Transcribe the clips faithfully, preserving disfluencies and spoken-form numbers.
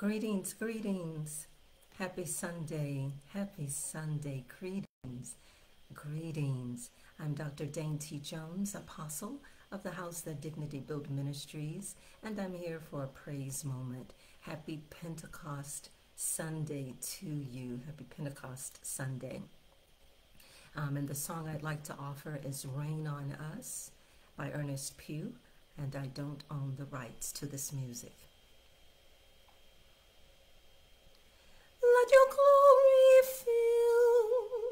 Greetings, greetings. Happy Sunday. Happy Sunday. Greetings, greetings. I'm Doctor Daintee Jones, Apostle of the House that Dignity Built Ministries, and I'm here for a praise moment. Happy Pentecost Sunday to you. Happy Pentecost Sunday. Um, and the song I'd like to offer is Rain on Us by Earnest Pugh, and I don't own the rights to this music. Let your glory fill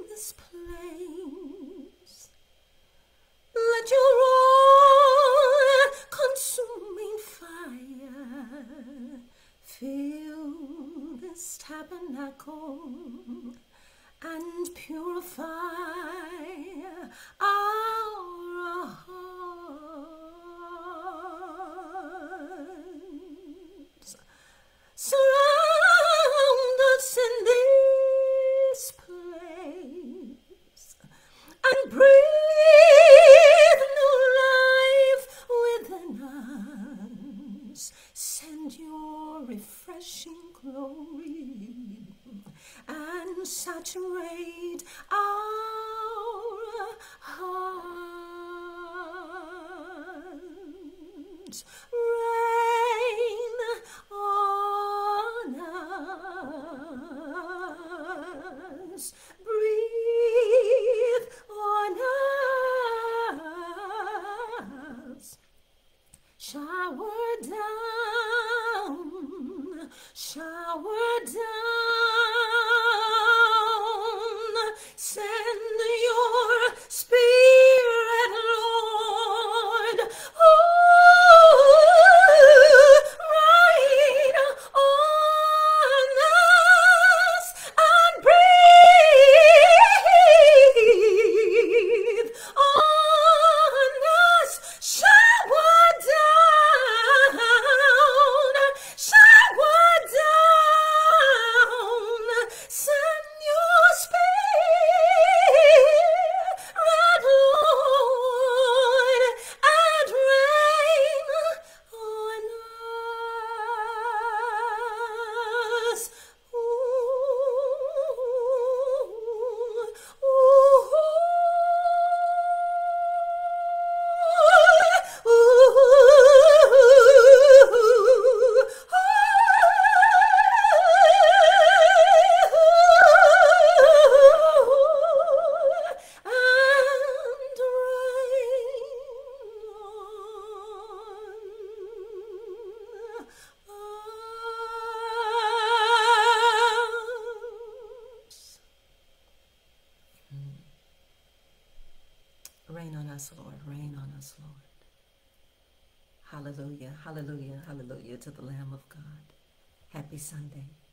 this place. Let your all-consuming fire fill this tabernacle and purify our hearts. Surround us in this place and breathe new life within us. Send your refreshing glory and saturate our hearts. Rain on us. Breathe on us. Shower down. Shower down. Send your spirit, Lord. Oh, rain on us and breathe on us. Shower down, shower down. Send your spirit. Rain on us, Lord. Rain on us, Lord. Hallelujah, hallelujah, hallelujah to the Lamb of God. Happy Sunday.